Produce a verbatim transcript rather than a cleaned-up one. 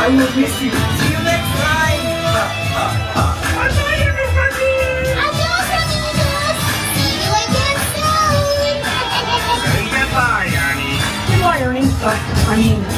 I will miss you. See you next time. Bye bye, everybody. Adios, amigos. See you again soon. Say goodbye, Ernie. Goodbye, Ernie. Uh, I mean.